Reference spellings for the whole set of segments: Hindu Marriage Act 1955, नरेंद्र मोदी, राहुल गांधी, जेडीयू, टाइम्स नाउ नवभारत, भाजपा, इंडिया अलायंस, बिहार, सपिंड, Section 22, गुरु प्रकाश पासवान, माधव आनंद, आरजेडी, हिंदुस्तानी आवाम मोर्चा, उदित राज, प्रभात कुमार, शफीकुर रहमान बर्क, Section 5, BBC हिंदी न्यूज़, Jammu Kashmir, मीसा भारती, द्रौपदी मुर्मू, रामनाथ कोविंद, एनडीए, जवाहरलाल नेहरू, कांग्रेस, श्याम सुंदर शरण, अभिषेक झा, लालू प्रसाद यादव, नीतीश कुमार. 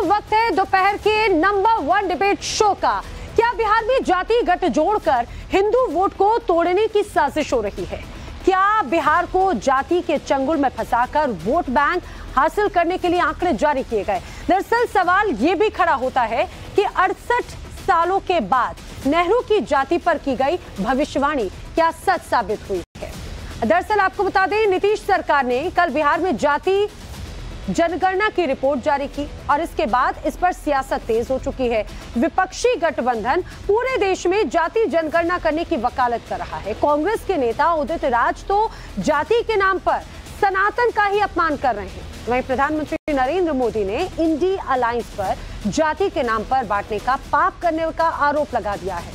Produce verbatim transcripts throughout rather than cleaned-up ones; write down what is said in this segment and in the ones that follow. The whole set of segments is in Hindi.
अब वक्त है दोपहर के नंबर वन डिबेट शो का। क्या बिहार में जाति गठजोड़ कर हिंदू वोट को तोड़ने की साजिश हो रही है? क्या बिहार को जाति के चंगुल में फंसाकर वोट बैंक हासिल करने के लिए आंकड़े जारी किए गए? दरअसल सवाल ये भी खड़ा होता है कि अड़सठ सालों के बाद नेहरू की जाति पर की गई भविष्यवाणी क्या सच साबित हुई है? दरअसल आपको बता दें, नीतीश सरकार ने कल बिहार में जाति जनगणना की रिपोर्ट जारी की और इसके बाद इस पर सियासत तेज हो चुकी है। विपक्षी गठबंधन पूरे देश में जाति जनगणना करने की वकालत कर रहा है। कांग्रेस के नेता उदित राज तो जाति के नाम पर सनातन का ही अपमान कर रहे हैं। वहीं प्रधानमंत्री नरेंद्र मोदी ने इंडिया अलायंस पर जाति के नाम पर बांटने का, पाप करने का आरोप लगा दिया है।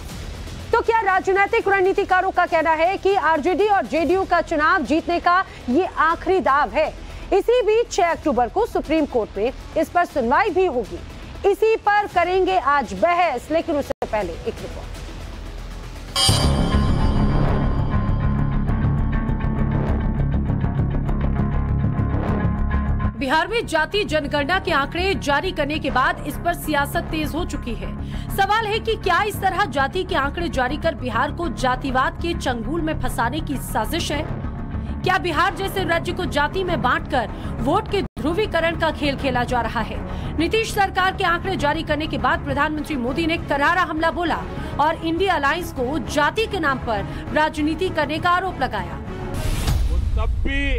तो क्या राजनीतिक रणनीतिकारों का कहना है कि आरजेडी और जेडीयू का चुनाव जीतने का ये आखिरी दाव है? इसी बीच छह अक्टूबर को सुप्रीम कोर्ट में इस पर सुनवाई भी होगी। इसी पर करेंगे आज बहस, लेकिन उससे पहले एक रिपोर्ट। बिहार में जाति जनगणना के आंकड़े जारी करने के बाद इस पर सियासत तेज हो चुकी है। सवाल है कि क्या इस तरह जाति के आंकड़े जारी कर बिहार को जातिवाद के चंगुल में फंसाने की साजिश है? क्या बिहार जैसे राज्य को जाति में बांटकर वोट के ध्रुवीकरण का खेल खेला जा रहा है? नीतीश सरकार के आंकड़े जारी करने के बाद प्रधानमंत्री मोदी ने करारा हमला बोला और इंडिया अलायंस को जाति के नाम पर राजनीति करने का आरोप लगाया। वो तब भी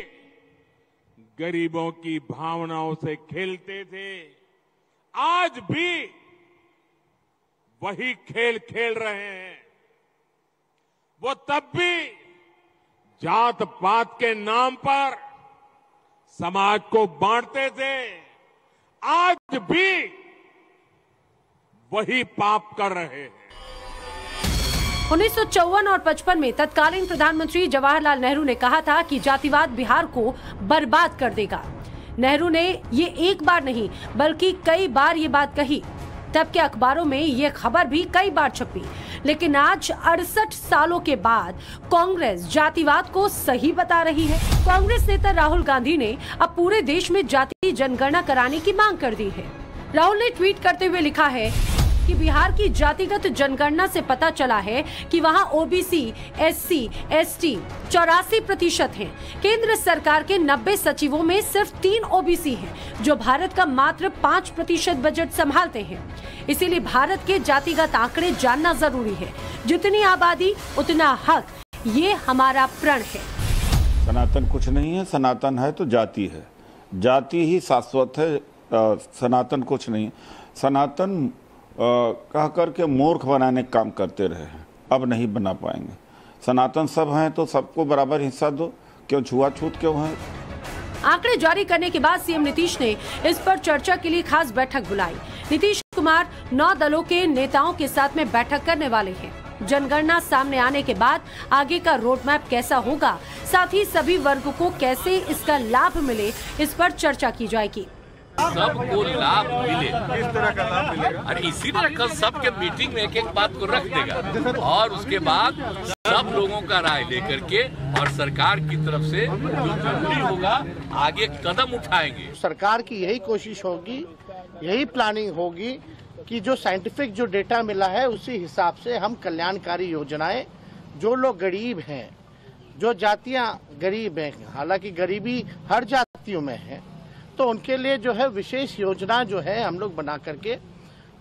गरीबों की भावनाओं से खेलते थे, आज भी वही खेल खेल रहे हैं। वो तब भी जात पात के नाम पर समाज को बांटते थे, आज भी वही पाप कर रहे हैं। उन्नीस सौ चौवन और पचपन में तत्कालीन प्रधानमंत्री जवाहरलाल नेहरू ने कहा था कि जातिवाद बिहार को बर्बाद कर देगा। नेहरू ने ये एक बार नहीं बल्कि कई बार ये बात कही। तब के अखबारों में ये खबर भी कई बार छपी, लेकिन आज अड़सठ सालों के बाद कांग्रेस जातिवाद को सही बता रही है। कांग्रेस नेता राहुल गांधी ने अब पूरे देश में जाति जनगणना कराने की मांग कर दी है। राहुल ने ट्वीट करते हुए लिखा है कि बिहार की जातिगत जनगणना से पता चला है कि वहां ओबीसी, एससी, एसटी चौरासी प्रतिशत है। केंद्र सरकार के नब्बे सचिवों में सिर्फ तीन ओबीसी हैं, जो भारत का मात्र पाँच प्रतिशत बजट संभालते हैं। इसीलिए भारत के जातिगत आंकड़े जानना जरूरी है। जितनी आबादी उतना हक, ये हमारा प्रण है। सनातन कुछ नहीं है, सनातन है तो जाति है, जाति ही शाश्वत है। सनातन कुछ नहीं, सनातन कह कर के मूर्ख बनाने का काम करते रहे हैं, अब नहीं बना पाएंगे। सनातन सब हैं तो सबको बराबर हिस्सा दो, क्यों छुआछूत क्यों है? आंकड़े जारी करने के बाद सीएम नीतीश ने इस पर चर्चा के लिए खास बैठक बुलाई। नीतीश कुमार नौ दलों के नेताओं के साथ में बैठक करने वाले हैं। जनगणना सामने आने के बाद आगे का रोड मैप कैसा होगा, साथ ही सभी वर्गों को कैसे इसका लाभ मिले, इस पर चर्चा की जाएगी। सबको लाभ मिले, किस तरह का लाभ मिलेगा? और इसी तरह कल सबके मीटिंग में एक एक बात को रख देगा और उसके बाद सब लोगों का राय लेकर के और सरकार की तरफ से जो जरूरी होगा आगे कदम उठाएंगे। सरकार की यही कोशिश होगी, यही प्लानिंग होगी कि जो साइंटिफिक जो डेटा मिला है उसी हिसाब से हम कल्याणकारी योजनाएं, जो लोग गरीब हैं, जो जातियाँ गरीब हैं, हालांकि गरीबी हर जातियों में है, तो उनके लिए जो है विशेष योजना जो है हम लोग बना करके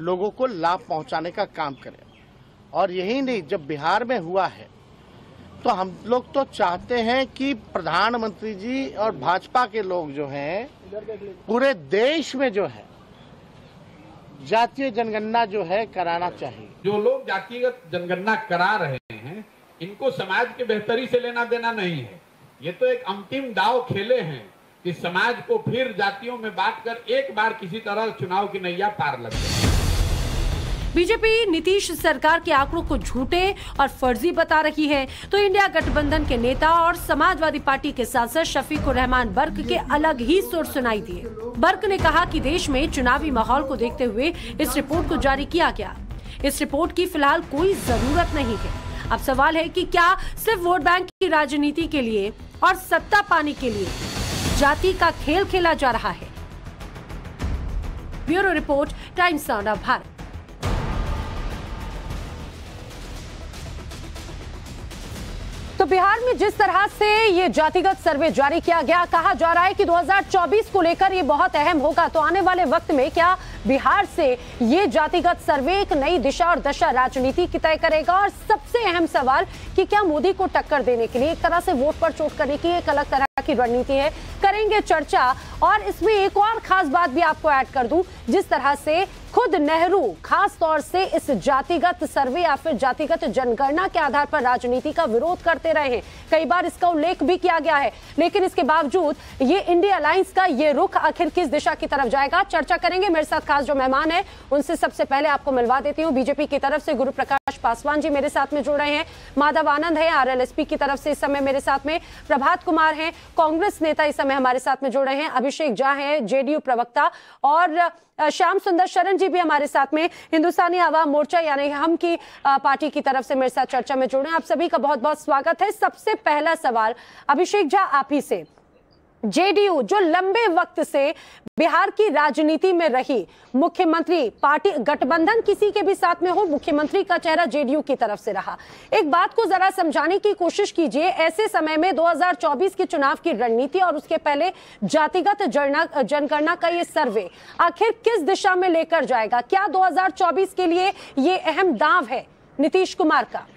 लोगों को लाभ पहुंचाने का काम करें। और यही नहीं, जब बिहार में हुआ है तो हम लोग तो चाहते हैं कि प्रधानमंत्री जी और भाजपा के लोग जो हैं पूरे देश में जो है जातीय जनगणना जो है कराना चाहिए। जो लोग जातिगत जनगणना करा रहे हैं इनको समाज की बेहतरी से लेना देना नहीं है। ये तो एक अंतिम दाव खेले हैं कि समाज को फिर जातियों में बांटकर एक बार किसी तरह चुनाव की नैया पार लग जाए। बीजेपी नीतीश सरकार के आंकड़ों को झूठे और फर्जी बता रही है, तो इंडिया गठबंधन के नेता और समाजवादी पार्टी के सांसद शफीकुर रहमान बर्क के अलग ही सुर सुनाई दिए। बर्क ने कहा कि देश में चुनावी माहौल को देखते हुए इस रिपोर्ट को जारी किया गया। इस रिपोर्ट की फिलहाल कोई जरूरत नहीं है। अब सवाल है कि क्या सिर्फ वोट बैंक की राजनीति के लिए और सत्ता पाने के लिए जाति का खेल खेला जा रहा है? Bureau report, टाइम्स नाउ नवभारत। तो बिहार में जिस तरह से ये जातिगत सर्वे जारी किया गया, कहा जा रहा है कि दो हज़ार चौबीस को लेकर ये बहुत अहम होगा। तो आने वाले वक्त में क्या बिहार से ये जातिगत सर्वे एक नई दिशा और दशा राजनीति की तय करेगा? और सबसे अहम सवाल कि क्या मोदी को टक्कर देने के लिए एक तरह से वोट पर चोट करने की एक अलग तरह की रणनीति है, करेंगे चर्चा। और इसमें एक और खास बात भी आपको ऐड कर दूं, जिस तरह से खुद नेहरू खास तौर से इस जातिगत सर्वे या फिर जातिगत जनगणना के आधार पर राजनीति का विरोध करते रहे हैं, कई बार इसका उल्लेख भी किया गया है। लेकिन इसके बावजूद ये इंडिया अलायंस का ये रुख आखिर किस दिशा की तरफ जाएगा, चर्चा करेंगे। मेरे साथ खास जो मेहमान है उनसे सबसे पहले आपको मिलवा देती हूँ। बीजेपी की तरफ से गुरु प्रकाश पासवान जी मेरे साथ में जुड़ रहे हैं, माधव आनंद है आर एल एस पी की तरफ से इस समय मेरे साथ में, प्रभात कुमार है कांग्रेस नेता इस समय हमारे साथ में जुड़ रहे हैं, अभिषेक झा है जे डी यू प्रवक्ता, और श्याम सुंदर शरण जी भी हमारे साथ में हिंदुस्तानी आवाम मोर्चा यानी हम की पार्टी की तरफ से मेरे साथ चर्चा में जुड़े हैं। आप सभी का बहुत बहुत स्वागत है। सबसे पहला सवाल अभिषेक झा आप ही से, जे डी यू जो लंबे वक्त से बिहार की राजनीति में रही, मुख्यमंत्री पार्टी गठबंधन किसी के भी साथ में हो, मुख्यमंत्री का चेहरा जे डी यू की तरफ से रहा, एक बात को जरा समझाने की कोशिश कीजिए। ऐसे समय में दो हज़ार चौबीस के चुनाव की रणनीति और उसके पहले जातिगत जनगणना का ये सर्वे आखिर किस दिशा में लेकर जाएगा? क्या दो हज़ार चौबीस के लिए ये अहम दांव है नीतीश कुमार का?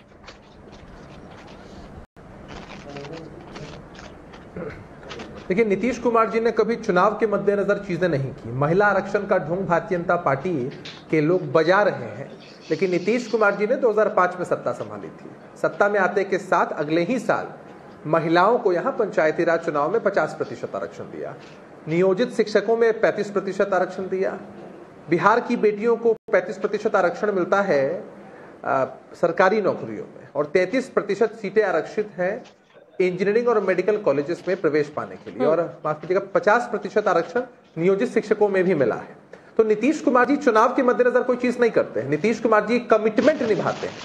देखिए, नीतीश कुमार जी ने कभी चुनाव के मद्देनजर चीजें नहीं की। महिला आरक्षण का ढोंग भारतीय जनता पार्टी के लोग बजा रहे हैं, लेकिन नीतीश कुमार जी ने दो हज़ार पाँच में सत्ता संभाली थी। सत्ता में आते के साथ अगले ही साल महिलाओं को यहाँ पंचायती राज चुनाव में पचास प्रतिशत आरक्षण दिया, नियोजित शिक्षकों में पैंतीस प्रतिशत आरक्षण दिया, बिहार की बेटियों को पैंतीस प्रतिशत आरक्षण मिलता है आ, सरकारी नौकरियों में, और तैंतीस प्रतिशत सीटें आरक्षित हैं इंजीनियरिंग और मेडिकल कॉलेजेस में प्रवेश पाने के लिए, और माफ कीजिएगा पचास प्रतिशत आरक्षण नियोजित शिक्षकों में भी मिला है। तो नीतीश कुमार जी चुनाव के मद्देनजर कोई चीज नहीं करते हैं। नीतीश कुमार जी कमिटमेंट निभाते हैं,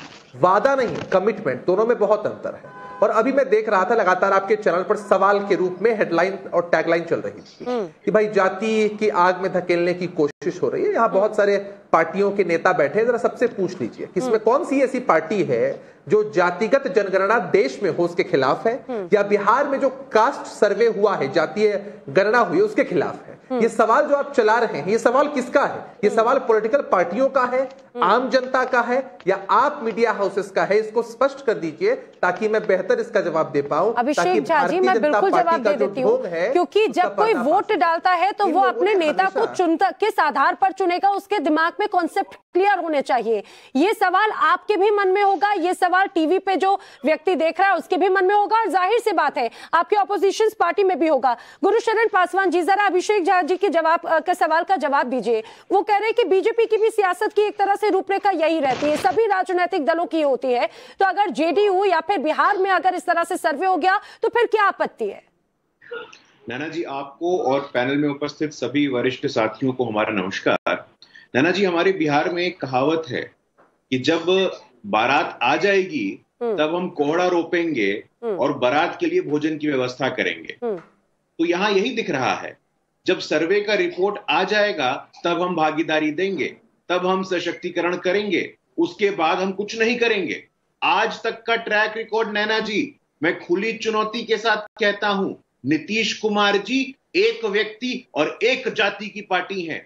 वादा नहीं कमिटमेंट, दोनों में बहुत अंतर है। और अभी मैं देख रहा था लगातार आपके चैनल पर सवाल के रूप में हेडलाइन और टैगलाइन चल रही थी कि भाई जाति की आग में धकेलने की कोशिश हो रही है। यहाँ बहुत सारे पार्टियों के नेता बैठे हैं, जरा सबसे पूछ लीजिए कि इसमें कौन सी ऐसी पार्टी है जो जातिगत जनगणना देश में हो उसके खिलाफ है, या बिहार में जो कास्ट सर्वे हुआ है, जातीय गणना हुई है, उसके खिलाफ है। ये सवाल जो आप चला रहे हैं, ये सवाल किसका है? ये सवाल पॉलिटिकल पार्टियों का है, आम जनता का है, या आप मीडिया हाउसेस का है? इसको स्पष्ट कर दीजिए ताकि मैं बेहतर इसका जवाब दे पाऊं। अभिषेक झा जी, मैं बिल्कुल जवाब दे देती हूँ, क्योंकि जब कोई वोट डालता है तो वो अपने नेता को चुनता किस आधार पर चुनेगा, उसके दिमाग में कॉन्सेप्ट क्लियर होने चाहिए। ये सवाल आपके भी मन में होगा, ये सवाल टीवी पे जो व्यक्ति देख रहा है उसके भी मन में होगा, और जाहिर सी बात है आपके ऑपोजिशन पार्टी में भी होगा। गुरु शरण पासवान जी, जरा अभिषेक झा जी के जवाब का सवाल का जवाब दीजिए। वो कह रहे हैं कि बीजेपी की भी सियासत की एक तरह से रूपरेखा यही रहती है, सभी राजनीतिक दलों की होती है, तो अगर जे डी यू या फिर बिहार में अगर इस तरह से सर्वे हो गया तो फिर क्या आपत्ति है? नैना जी, आपको और पैनल में उपस्थित सभी वरिष्ठ साथियों को हमारा नमस्कार। नैना जी, हमारे बिहार में एक कहावत है कि जब बारात आ जाएगी तब हम कोहड़ा रोपेंगे और बारात के लिए भोजन की व्यवस्था करेंगे। तो यहाँ यही दिख रहा है, जब सर्वे का रिपोर्ट आ जाएगा तब हम भागीदारी देंगे, तब हम सशक्तिकरण करेंगे, उसके बाद हम कुछ नहीं करेंगे। आज तक का ट्रैक रिकॉर्ड, नैना जी, मैं खुली चुनौती के साथ कहता हूं, नीतीश कुमार जी एक व्यक्ति और एक जाति की पार्टी है,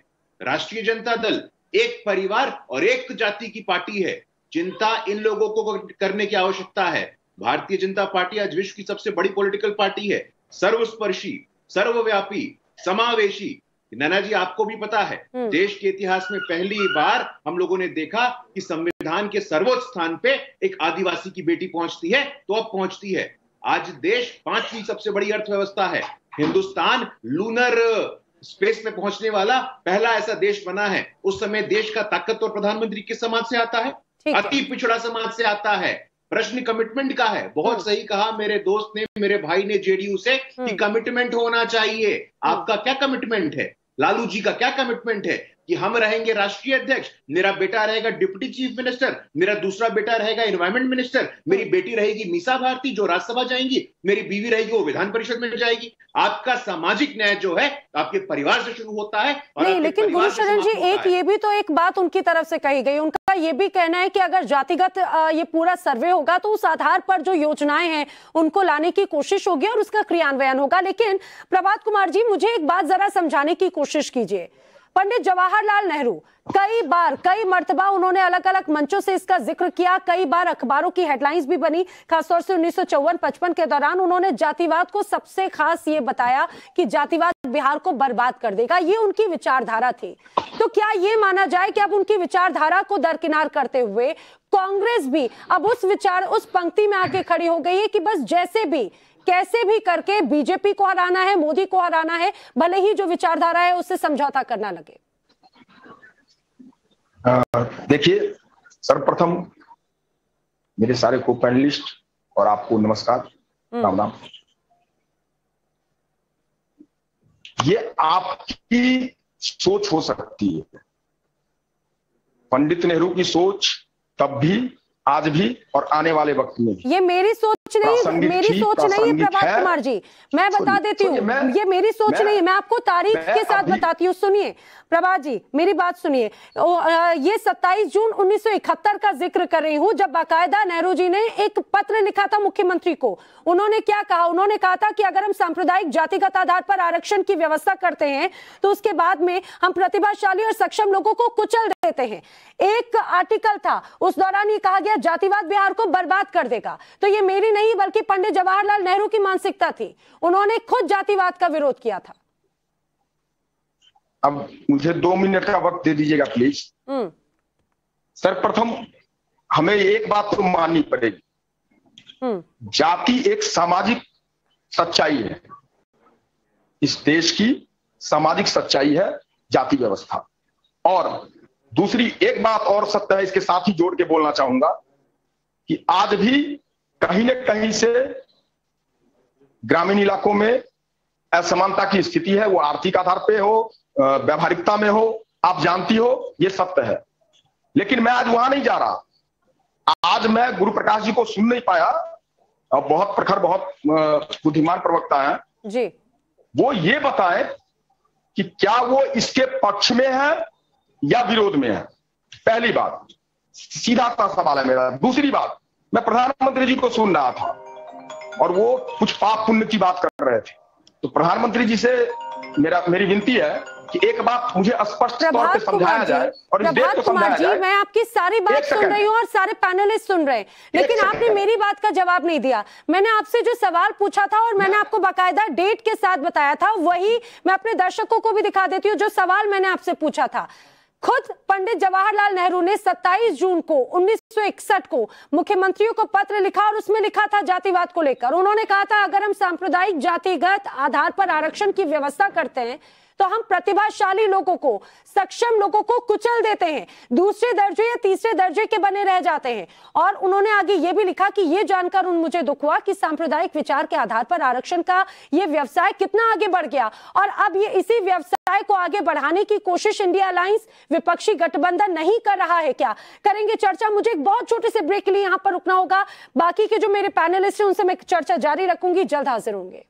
राष्ट्रीय जनता दल एक परिवार और एक जाति की पार्टी है। चिंता इन लोगों को करने की आवश्यकता है। भारतीय जनता पार्टी आज विश्व की सबसे बड़ी पॉलिटिकल पार्टी है, सर्वस्पर्शी, सर्वव्यापी, समावेशी। नाना जी, आपको भी पता है, देश के इतिहास में पहली बार हम लोगों ने देखा कि संविधान के सर्वोच्च स्थान पे एक आदिवासी की बेटी पहुंचती है, तो अब पहुंचती है। आज देश पांचवी सबसे बड़ी अर्थव्यवस्था है, हिंदुस्तान लूनर स्पेस में पहुंचने वाला पहला ऐसा देश बना है। उस समय देश का ताकतवर प्रधानमंत्री किस समाज से आता है? अति पिछड़ा समाज से आता है। प्रश्न कमिटमेंट का है। बहुत सही कहा मेरे दोस्त ने, मेरे भाई ने जे डी यू से कि कमिटमेंट होना चाहिए। आपका क्या कमिटमेंट है? लालू जी का क्या कमिटमेंट है? कि हम रहेंगे राष्ट्रीय अध्यक्ष, मेरा बेटा रहेगा डिप्टी चीफ मिनिस्टर, मेरा दूसरा बेटा रहेगा एनवायरमेंट मिनिस्टर, मेरी बेटी रहेगी मीसा भारती जो राज्यसभा जाएंगी, मेरी बीवी रहेगी वो विधान परिषद में जाएगी। आपका सामाजिक न्याय जो है आपके परिवार से शुरू होता है। और नहीं, लेकिन गुरु शरण जी एक ये भी तो एक बात उनकी तरफ से कही गई, उनका ये भी कहना है कि अगर जातिगत ये पूरा सर्वे होगा तो उस आधार पर जो योजनाएं हैं उनको लाने की कोशिश होगी और उसका क्रियान्वयन होगा। लेकिन प्रभात कुमार जी मुझे एक बात जरा समझाने की कोशिश कीजिए, पंडित जवाहरलाल नेहरू कई बार कई मर्तबा उन्होंने अलग अलग मंचों से इसका जिक्र किया, कई बार अखबारों की हेडलाइंस भी बनी, खासतौर से उन्नीस सौ चौवन पचपन के दौरान उन्होंने जातिवाद को सबसे खास ये बताया कि जातिवाद बिहार को बर्बाद कर देगा, ये उनकी विचारधारा थी। तो क्या ये माना जाए कि अब उनकी विचारधारा को दरकिनार करते हुए कांग्रेस भी अब उस विचार उस पंक्ति में आके खड़ी हो गई है कि बस जैसे भी कैसे भी करके बीजेपी को हराना है, मोदी को हराना है, भले ही जो विचारधारा है उससे समझौता करना लगे? देखिए, सर्वप्रथम मेरे सारे को पैनलिस्ट और आपको नमस्कार, राम राम। ये आपकी सोच हो सकती है, पंडित नेहरू की सोच तब भी, आज भी और आने वाले वक्त में। ये मेरी सोच नहीं, मेरी सोच नहीं प्रभात कुमार जी, मैं बता देती हूँ, ये मेरी सोच नहीं, मैं आपको तारीख के साथ बताती हूँ। सुनिए प्रभात जी, मेरी बात सुनिए, ये सत्ताईस जून उन्नीस सौ इकहत्तर का जिक्र कर रही हूँ जब बाकायदा नेहरू जी ने एक पत्र लिखा था मुख्यमंत्री को। उन्होंने क्या कहा? उन्होंने कहा था कि अगर हम सांप्रदायिक जातिगत आधार पर आरक्षण की व्यवस्था करते हैं तो उसके बाद में हम प्रतिभाशाली और सक्षम लोगों को कुचल देते हैं। एक आर्टिकल था, उस दौरान ये कहा गया जातिवाद बिहार को बर्बाद कर देगा। तो ये मेरी नहीं बल्कि पंडित जवाहरलाल नेहरू की मानसिकता थी, उन्होंने खुद जातिवाद का विरोध किया था। अब मुझे दो मिनट का वक्त दे दीजिएगा प्लीज। सर्वप्रथम हमें एक बात तो माननी पड़ेगी, जाति एक सामाजिक सच्चाई है, इस देश की सामाजिक सच्चाई है जाति व्यवस्था। और दूसरी एक बात और सत्य है, इसके साथ ही जोड़ के बोलना चाहूंगा कि आज भी कहीं न कहीं से ग्रामीण इलाकों में असमानता की स्थिति है, वो आर्थिक आधार पे हो, व्यवहारिकता में हो, आप जानती हो, ये सत्य है। लेकिन मैं आज वहां नहीं जा रहा, आज मैं गुरु प्रकाश जी को सुन नहीं पाया और बहुत प्रखर बहुत बुद्धिमान प्रवक्ता है जी, वो ये बताएं कि क्या वो इसके पक्ष में है या विरोध में है। पहली बात, सीधा सा सवाल है मेरा। दूसरी बात, मैं प्रधानमंत्री जी को सुन रहा था और वो कुछ पाप पुण्य की बात कर रहे थे, तो प्रधानमंत्री जी से मेरा मेरी विनती है कि एक बात मुझे स्पष्ट तौर पे समझाया जाए और इस देश को समझाया जाए। मैं आपकी सारी बात सुन रही हूँ और सारे पैनलिस्ट सुन रहे हैं, लेकिन आपने मेरी बात का जवाब नहीं दिया। मैंने आपसे जो सवाल पूछा था और मैंने आपको बाकायदा डेट के साथ बताया था, वही मैं अपने दर्शकों को भी दिखा देती हूँ जो सवाल मैंने आपसे पूछा था। खुद पंडित जवाहरलाल नेहरू ने सत्ताईस जून को उन्नीस सौ इकसठ को मुख्यमंत्रियों को पत्र लिखा और उसमें लिखा था जातिवाद को लेकर। उन्होंने कहा था अगर हम सांप्रदायिक जातिगत आधार पर आरक्षण की व्यवस्था करते हैं तो हम प्रतिभाशाली लोगों को, सक्षम लोगों को कुचल देते हैं, दूसरे दर्जे या तीसरे दर्जे के बने रह जाते हैं। और उन्होंने आगे ये भी लिखा कि ये जानकर उन मुझे दुख हुआ कि सांप्रदायिक विचार के आधार पर आरक्षण का ये व्यवसाय कितना आगे बढ़ गया और अब ये इसी व्यवसाय को आगे बढ़ाने की कोशिश इंडिया अलायंस विपक्षी गठबंधन नहीं कर रहा है। क्या करेंगे चर्चा? मुझे एक बहुत छोटे से ब्रेक के लिए यहाँ पर रुकना होगा, बाकी के जो मेरे पैनलिस्ट हैं उनसे मैं चर्चा जारी रखूंगी, जल्द हाजिर होंगे।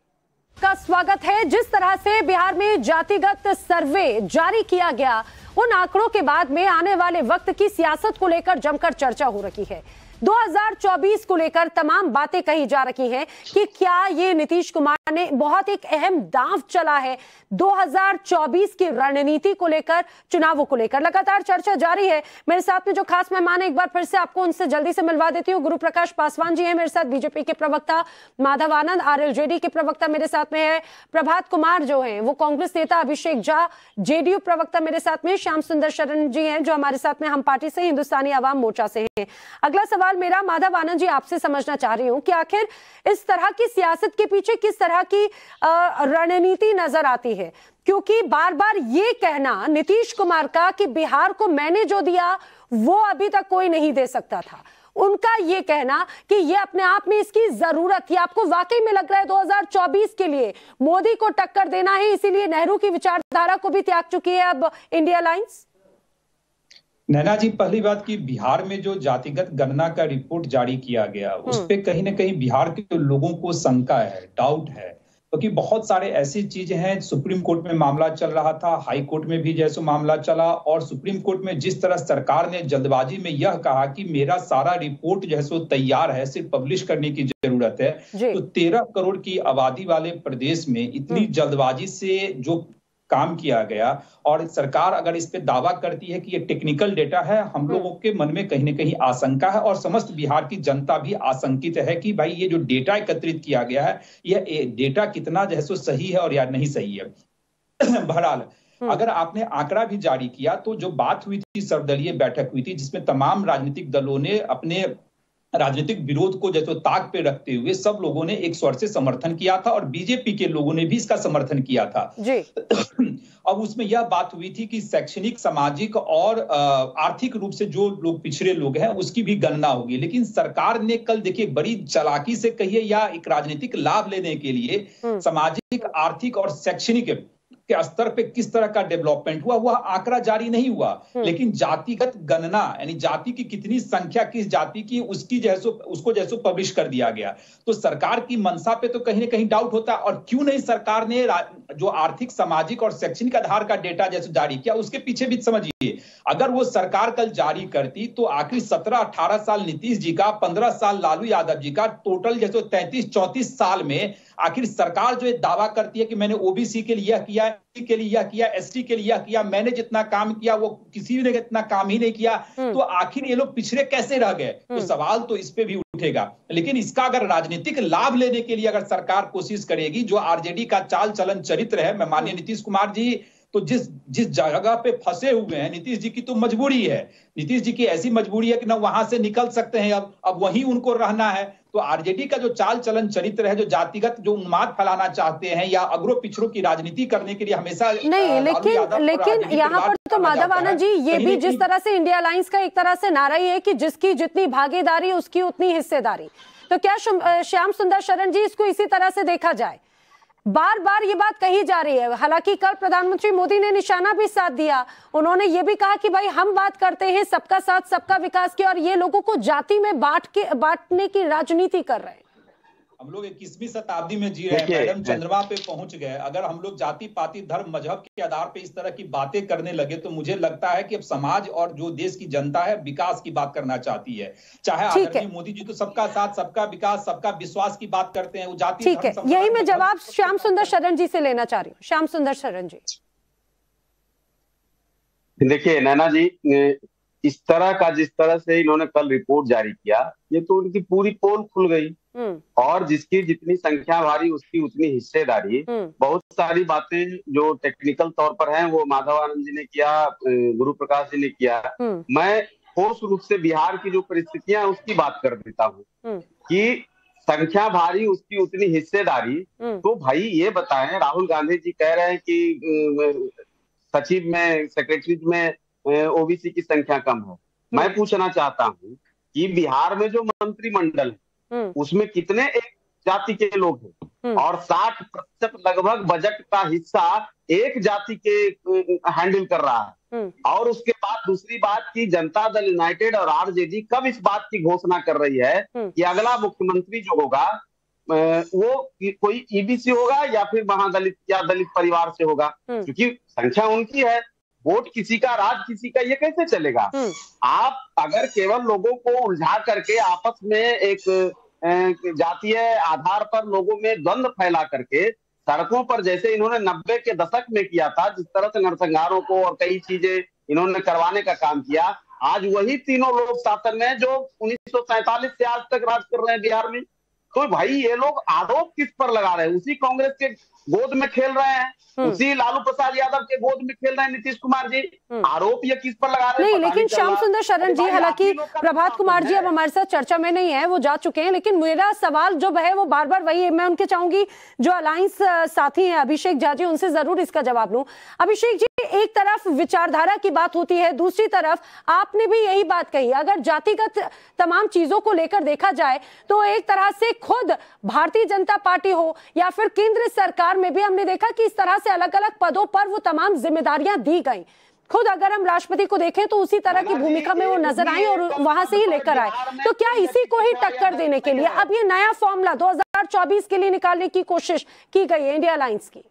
का स्वागत है। जिस तरह से बिहार में जातिगत सर्वे जारी किया गया, उन आंकड़ों के बाद में आने वाले वक्त की सियासत को लेकर जमकर चर्चा हो रही है। दो हज़ार चौबीस को लेकर तमाम बातें कही जा रही हैं कि क्या ये नीतीश कुमार ने बहुत एक अहम दांव चला है दो हज़ार चौबीस की रणनीति को लेकर, चुनावों को लेकर। लगातार चर्चा जारी है। मेरे साथ में जो खास मेहमान है एक बार फिर से आपको उनसे जल्दी से मिलवा देती हूँ। गुरु प्रकाश पासवान जी हैं मेरे साथ, बीजेपी के प्रवक्ता, माधव आनंद आरएलजेडी के प्रवक्ता मेरे साथ में है, प्रभात कुमार जो है वो कांग्रेस नेता, अभिषेक झा जेडीयू प्रवक्ता मेरे साथ में, श्याम सुंदर शरण जी हैं जो हमारे साथ में हम पार्टी से, हिंदुस्तानी आवाम मोर्चा से हैं। अगला सवाल मेरा माधव आनंद जी आपसे समझना चाह रही हूं कि आखिर इस तरह की सियासत के पीछे किस तरह की रणनीति नजर आती है, क्योंकि बार बार ये कहना नीतीश कुमार का कि बिहार को मैंने जो दिया वो अभी तक कोई नहीं दे सकता था, उनका ये कहना कि ये अपने आप में इसकी जरूरत थी। आपको वाकई में लग रहा है दो हज़ार चौबीस के लिए मोदी को टक्कर देना है, इसीलिए नेहरू की विचारधारा को भी त्याग चुकी है अब इंडिया अलायंस? नैना जी, पहली बात कि बिहार में जो जातिगत गणना का रिपोर्ट जारी किया गया उस पर कहीं ना कहीं बिहार के तो लोगों को शंका है, डाउट है, क्योंकि तो बहुत सारे ऐसी चीजें हैं। सुप्रीम कोर्ट में मामला चल रहा था, हाई कोर्ट में भी जैसा मामला चला, और सुप्रीम कोर्ट में जिस तरह सरकार ने जल्दबाजी में यह कहा कि मेरा सारा रिपोर्ट जैसा तैयार है, सिर्फ पब्लिश करने की जरूरत है, तो तेरह करोड़ की आबादी वाले प्रदेश में इतनी जल्दबाजी से जो काम किया गया, और सरकार अगर इस पे दावा करती है कि ये टेक्निकल डेटा है, हम लोगों के मन में कहीं ना कहीं आशंका है और समस्त बिहार की जनता भी आशंकित है कि भाई ये जो डेटा एकत्रित किया गया है, यह डेटा कितना जो है सो सही है और या नहीं सही है। बहरहाल अगर आपने आंकड़ा भी जारी किया तो जो बात हुई थी, सर्वदलीय बैठक हुई थी जिसमें तमाम राजनीतिक दलों ने अपने राजनीतिक विरोध को जैसे ताक पे रखते हुए सब लोगों ने एक स्वर से समर्थन किया था और बीजेपी के लोगों ने भी इसका समर्थन किया था। अब उसमें यह बात हुई थी कि शैक्षणिक, सामाजिक और आर्थिक रूप से जो लोग पिछड़े लोग हैं उसकी भी गणना होगी, लेकिन सरकार ने कल देखिए बड़ी चालाकी से कहिए या एक राजनीतिक लाभ लेने के लिए सामाजिक, आर्थिक और शैक्षणिक के स्तर पे किस तरह का डेवलपमेंट हुआ वह आंकड़ा जारी नहीं हुआ, लेकिन जातिगत गणना यानी जाति की कितनी संख्या किस जाति की उसकी जैसो उसको जैसो पब्लिश कर दिया गया। तो सरकार की मंशा पे तो कहीं ना कहीं डाउट होता है, और क्यों नहीं सरकार ने जो आर्थिक, सामाजिक और शैक्षणिक आधार का डेटा जैसे जारी किया उसके पीछे भी समझिए, अगर वो सरकार कल जारी करती तो आखिर सत्रह अठारह साल नीतीश जी का, पंद्रह साल लालू यादव जी का, टोटल जैसे तैंतीस चौंतीस साल में आखिर सरकार जो दावा करती है कि मैंने ओबीसी के लिए किया, एससी के लिए किया, एसटी के लिए किया, मैंने जितना काम किया वो किसी ने इतना काम ही नहीं किया, तो आखिर ये लोग पिछड़े कैसे रह गए? तो सवाल तो इस पे भी उठेगा, लेकिन इसका अगर राजनीतिक लाभ लेने के लिए अगर सरकार कोशिश करेगी, जो आरजेडी का चाल चलन चरित्र है, मैं माननीय नीतीश कुमार जी तो जिस जिस जगह पे फंसे हुए हैं, नीतीश जी की तो मजबूरी है, नीतीश जी की ऐसी मजबूरी है कि ना वहां से निकल सकते हैं, अब अब वहीं उनको रहना है। तो आरजेडी का जो चाल चलन चरित्र है, जो जातिगत जो उन्माद फैलाना चाहते हैं या अग्रो पिछड़ों की राजनीति करने के लिए हमेशा नहीं, लेकिन लेकिन यहाँ पर तो माधव आनंद जी ये भी जिस तरह से इंडिया अलायंस का एक तरह से नारा ही है कि जिसकी जितनी भागीदारी उसकी उतनी हिस्सेदारी, तो क्या श्याम सुंदर शरण जी इसको इसी तरह से देखा जाए? बार बार ये बात कही जा रही है, हालांकि कल प्रधानमंत्री मोदी ने निशाना भी साध दिया, उन्होंने ये भी कहा कि भाई हम बात करते हैं सबका साथ सबका विकास की, और ये लोगों को जाति में बांट के बांटने की राजनीति कर रहे हैं। हम लोग इक्कीसवीं शताब्दी में जी रहे हैं मैडम, चंद्रमा पे पहुंच गए। अगर हम लोग जाति, पाति, धर्म, मजहब के आधार पे इस तरह की बातें करने लगे तो मुझे लगता है कि अब समाज और जो देश की जनता है विकास की बात करना चाहती है। चाहे आदरणीय मोदी जी तो सबका साथ सबका विकास सबका विश्वास की बात करते हैं, वो जाति, ठीक है, यही मैं जवाब श्याम सुंदर शरण जी से लेना चाह रही हूँ। श्याम सुंदर शरण जी, देखिये नैना जी, इस तरह का जिस तरह से इन्होंने कल रिपोर्ट जारी किया, ये तो उनकी पूरी पोल खुल गई, और जिसकी जितनी संख्या भारी उसकी उतनी हिस्सेदारी। बहुत सारी बातें जो टेक्निकल तौर पर हैं वो माधव आनंद जी ने किया, गुरु प्रकाश जी ने किया। मैं ठोस रूप से बिहार की जो परिस्थितियां उसकी बात कर देता हूँ कि संख्या भारी उसकी उतनी हिस्सेदारी। तो भाई ये बताएं, राहुल गांधी जी कह रहे हैं कि सचिव में, सेक्रेटरी में ओबीसी की संख्या कम है। मैं पूछना चाहता हूँ कि बिहार में जो मंत्रिमंडल उसमें कितने एक जाति के लोग हैं, और साठ प्रतिशत लगभग बजट का हिस्सा एक जाति के हैंडल कर रहा है। और उसके बाद दूसरी बात की जनता दल यूनाइटेड और आरजेडी कब इस बात की घोषणा कर रही है कि अगला मुख्यमंत्री जो होगा वो कोई ईबीसी होगा या फिर महादलित या दलित परिवार से होगा, क्योंकि संख्या उनकी है, वोट किसी का, राज किसी का, ये कैसे चलेगा? आप अगर केवल लोगों को उलझा करके आपस में एक, एक जातीय आधार पर लोगों में द्वंद्व फैला करके सड़कों पर जैसे इन्होंने नब्बे के दशक में किया था, जिस तरह से नरसंहारों को और कई चीजें इन्होंने करवाने का काम किया, आज वही तीनों लोग शासन में जो उन्नीस सौ सैंतालीस से आज तक राज कर रहे हैं बिहार में। तो भाई ये लोग आरोप किस पर लगा रहे हैं? उसी कांग्रेस के गोद में खेल रहे हैं, उसी लालू प्रसाद यादव के गोद में खेल रहे हैं नीतीश कुमार जी। आरोप ये किस पर लगा रहे हैं नहीं, लेकिन श्याम सुंदर शरण जी, हालांकि प्रभात कुमार जी अब हमारे साथ चर्चा में नहीं है, वो जा चुके हैं, लेकिन मेरा सवाल जो है वो बार बार वही है। मैं उनके चाहूंगी जो अलायंस साथी हैं अभिषेक झा जी, उनसे जरूर इसका जवाब लूं। अभिषेक जी, एक तरफ विचारधारा की बात होती है, दूसरी तरफ आपने भी यही बात कही, अगर जातिगत तमाम चीजों को लेकर देखा जाए तो एक तरह से खुद भारतीय जनता पार्टी हो या फिर केंद्र सरकार में भी हमने देखा कि इस तरह से अलग अलग पदों पर वो तमाम जिम्मेदारियां दी गई। खुद अगर हम राष्ट्रपति को देखें तो उसी तरह की भूमिका में वो नजर आए और वहां से ही लेकर आए। तो क्या इसी को ही टक्कर देने के लिए अब ये नया फॉर्मूला दो हजार चौबीस के लिए निकालने की कोशिश की गई है इंडिया अलायंस की?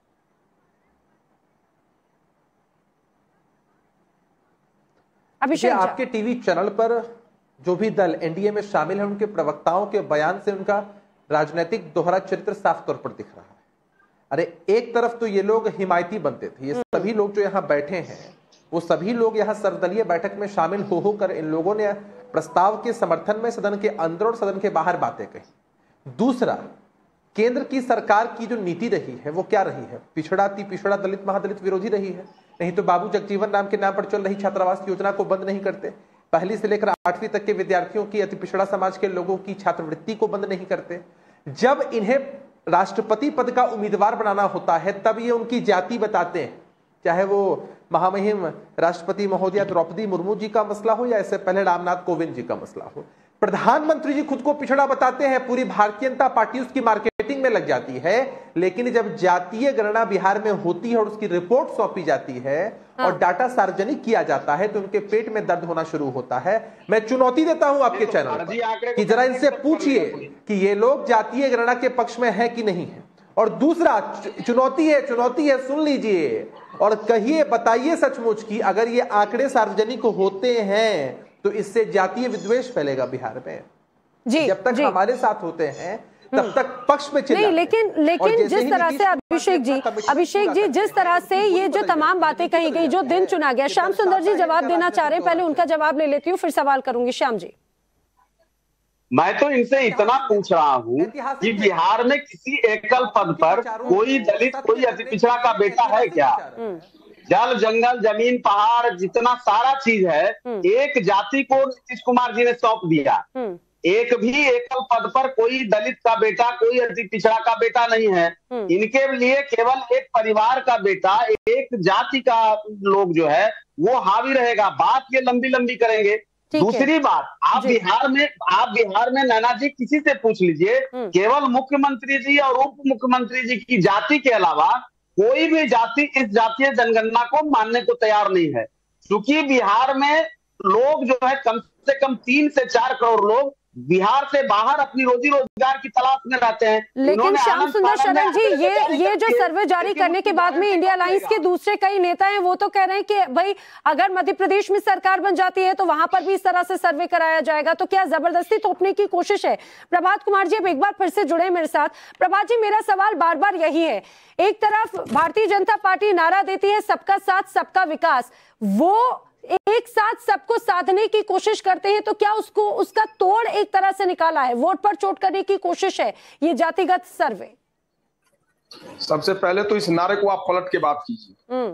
अभिषेक, आपके टीवी चैनल पर जो भी दल एनडीए में शामिल है उनके प्रवक्ताओं के बयान से उनका राजनीतिक दोहरा चरित्र साफ तौर पर दिख रहा है। अरे एक तरफ तो ये लोग हिमायती बनते थे, ये सभी लोग जो यहाँ बैठे हैं वो सभी लोग यहाँ सर्वदलीय बैठक में शामिल हो होकर इन लोगों ने प्रस्ताव के समर्थन में सदन के अंदर और सदन के बाहर बातें कही। दूसरा, केंद्र की सरकार की जो नीति रही है वो क्या रही है? पिछड़ा ती पिछड़ा दलित महादलित विरोधी रही है। नहीं तो बाबू जगजीवन राम के नाम पर चल रही छात्रावास योजना को बंद नहीं करते, पहली से लेकर आठवीं तक के विद्यार्थियों की, अति पिछड़ा समाज के लोगों की छात्रवृत्ति को बंद नहीं करते। जब इन्हें राष्ट्रपति पद का उम्मीदवार बनाना होता है तब ये उनकी जाति बताते हैं, चाहे वो महामहिम राष्ट्रपति महोदया द्रौपदी मुर्मू जी का मसला हो या इससे पहले रामनाथ कोविंद जी का मसला हो। प्रधानमंत्री जी खुद को पिछड़ा बताते हैं, पूरी भारतीय जनता पार्टी उसकी मार्केटिंग में लग जाती है, लेकिन जब जातीय गणना बिहार में होती है और उसकी रिपोर्ट सौंपी जाती है और डाटा सार्वजनिक किया जाता है तो उनके पेट में दर्द होना शुरू होता है। मैं चुनौती देता हूं आपके चैनल पर कि जरा इनसे पूछिए कि ये लोग जातीय गणना के पक्ष में है कि नहीं है। और दूसरा, चुनौती है चुनौती है सुन लीजिए और कहिए, बताइए सचमुच की अगर ये आंकड़े सार्वजनिक होते हैं तो इससे जातीय विद्वेष फैलेगा बिहार में। जी, जब तक जी, हमारे साथ होते हैं तब तक पक्ष में नहीं, लेकिन लेकिन जिस तरह से अभिषेक जी अभिषेक जी जिस तरह से ये जो तमाम बातें कही गई, जो दिन चुना गया, श्याम सुंदर जी जवाब देना चाह रहे हैं, पहले उनका जवाब ले लेती हूँ फिर सवाल करूंगी। श्याम जी, मैं तो इनसे इतना पूछ रहा हूँ कि बिहार में किसी एकल पद पर कोई दलित कोई अति पिछड़ा का बेटा है क्या? जल जंगल जमीन पहाड़ जितना सारा चीज है एक जाति को नीतीश कुमार जी ने सौंप दिया। एक भी एकल पद पर कोई दलित का बेटा कोई अति पिछड़ा का बेटा नहीं है। इनके लिए केवल एक परिवार का बेटा, एक जाति का लोग जो है वो हावी रहेगा। बात ये लंबी लंबी करेंगे। दूसरी बात, आप बिहार में आप बिहार में नाना जी किसी से पूछ लीजिए, केवल मुख्यमंत्री जी और उप मुख्यमंत्री जी की जाति के अलावा कोई भी जाति इस जातीय जनगणना को मानने को तैयार नहीं है। क्योंकि बिहार में लोग जो है कम से कम तीन से चार करोड़ लोग बिहार से बाहर अपनी रोजी रोजगार की तलाश में रहते हैं। लेकिन श्याम सुंदर शरण जी, ये ये जो सर्वे जारी करने के बाद में इंडिया अलायंस के दूसरे कई नेता हैं वो तो कह रहे हैं कि भाई अगर मध्य प्रदेश में सरकार बन जाती है तो वहां पर भी इस तरह से सर्वे कराया जाएगा। तो क्या जबरदस्ती थोपने की कोशिश है? प्रभात कुमार जी अब एक बार फिर से जुड़े मेरे साथ। प्रभात जी, मेरा सवाल बार बार यही है, एक तरफ भारतीय जनता पार्टी नारा देती है सबका साथ सबका विकास, वो एक साथ सबको साधने की कोशिश करते हैं, तो क्या उसको उसका तोड़ एक तरह से निकाला है? वोट पर चोट करने की कोशिश है ये जातिगत सर्वे। सबसे पहले तो इस नारे को आप पलट के बात कीजिए,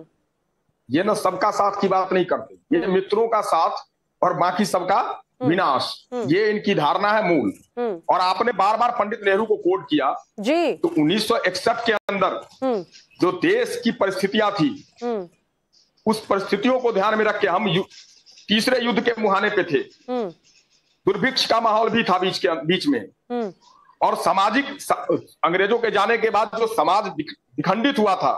ये ना सबका साथ की बात नहीं करते, ये मित्रों का साथ और बाकी सबका विनाश, ये इनकी धारणा है मूल। और आपने बार बार पंडित नेहरू को कोट किया जी, तो उन्नीस सौ इकसठ के अंदर जो देश की परिस्थितियां थी उस परिस्थितियों को ध्यान में रख के हम तीसरे युद्ध के मुहाने पे थे, दुर्भिक्ष का माहौल भी था बीच के बीच में, और सामाजिक अंग्रेजों के जाने के बाद जो समाज विखंडित हुआ था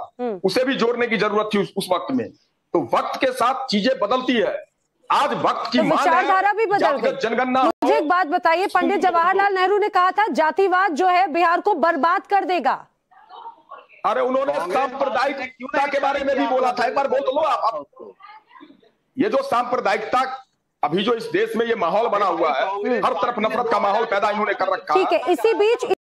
उसे भी जोड़ने की जरूरत थी उस, उस वक्त में। तो वक्त के साथ चीजें बदलती है, आज वक्त की विचारधारा भी बदल गई। जनगणना, मुझे एक बात बताइए, पंडित जवाहरलाल नेहरू ने कहा था जातिवाद जो है बिहार को बर्बाद कर देगा। अरे उन्होंने सांप्रदायिकता के बारे में भी बोला था, एक बार बोल दो आप। ये जो सांप्रदायिकता अभी जो इस देश में ये माहौल बना हुआ है, हर तरफ नफरत का माहौल पैदा इन्होंने कर रखा है। ठीक है, इसी बीच